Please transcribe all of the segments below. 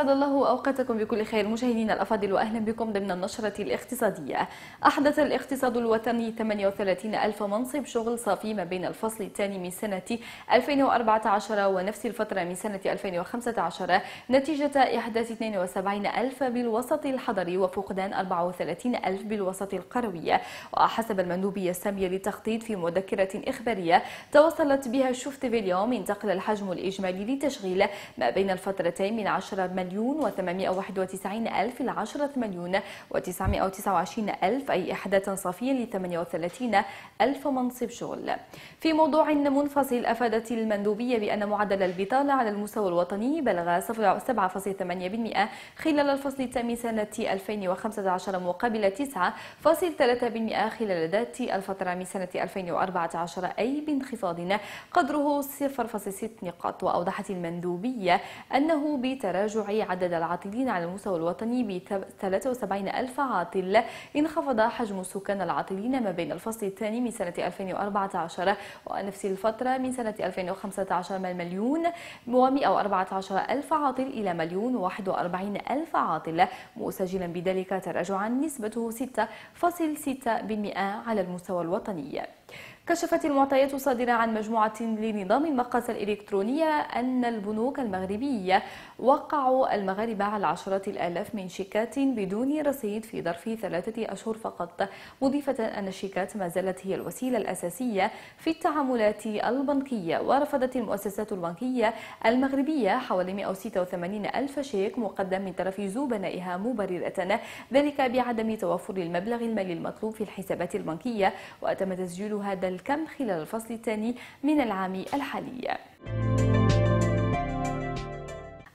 أسعد الله أوقاتكم بكل خير مشاهدينا الأفاضل، وأهلا بكم ضمن النشرة الاقتصادية. أحدث الاقتصاد الوطني 38 ألف منصب شغل صافي ما بين الفصل الثاني من سنة 2014 ونفس الفترة من سنة 2015 نتيجة إحداث 72 ألف بالوسط الحضري وفقدان 34 ألف بالوسط القروي. وحسب المندوبية السامية للتخطيط في مذكرة إخبارية توصلت بها شفتيف اليوم، انتقل الحجم الإجمالي لتشغيل ما بين الفترتين من 10,891,000 إلى 10,929,000، أي إحداثا صافيا ل 38 ألف منصب شغل. في موضوع منفصل، أفادت المندوبية بأن معدل البطالة على المستوى الوطني بلغ 7.8% خلال الفصل الثامن سنة 2015 مقابل 9.3% خلال ذات الفترة من سنة 2014، أي بانخفاض قدره 0.6 نقاط. وأوضحت المندوبية أنه بتراجع عدد العاطلين على المستوى الوطني ب 73 ألف عاطل، انخفض حجم السكان العاطلين ما بين الفصل الثاني من سنة 2014 ونفس الفترة من سنة 2015 من 1,114,000 عاطل إلى 1,041,000 عاطل، مسجلا بذلك تراجعا نسبته 6.6% على المستوى الوطني. كشفت المعطيات الصادرة عن مجموعة لنظام المقاس الإلكترونية أن البنوك المغربية وقعوا المغاربة على عشرات الآلاف من شيكات بدون رصيد في ظرف 3 أشهر فقط، مضيفة أن الشيكات ما زالت هي الوسيلة الأساسية في التعاملات البنكية. ورفضت المؤسسات البنكية المغربية حوالي 186 ألف شيك مقدم من طرف زبنائها، مبررة ذلك بعدم توفر المبلغ المالي المطلوب في الحسابات البنكية، وتم تسجيل هذا الكم خلال الفصل الثاني من العام الحالي.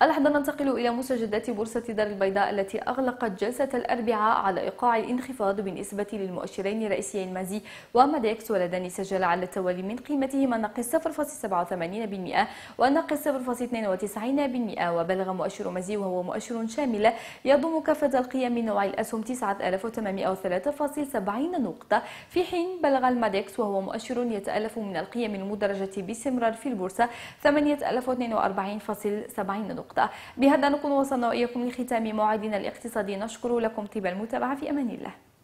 لحظة ننتقل إلى مستجدات بورصة دار البيضاء التي أغلقت جلسة الأربعاء على إيقاع الانخفاض بالنسبة للمؤشرين الرئيسيين مزي ومادكس، واللذان سجل على التوالي من قيمتهما ناقص 0.87% وناقص 0.92%. وبلغ مؤشر مزي، وهو مؤشر شامل يضم كافة القيم من نوع الأسهم، 9803.70 نقطة، في حين بلغ المادكس، وهو مؤشر يتألف من القيم المدرجة باستمرار في البورصة، 8042.70 نقطة. بهذا نكون وصلنا وإياكم لختام موعدنا الاقتصادي. نشكر لكم طيب المتابعة، في أمان الله.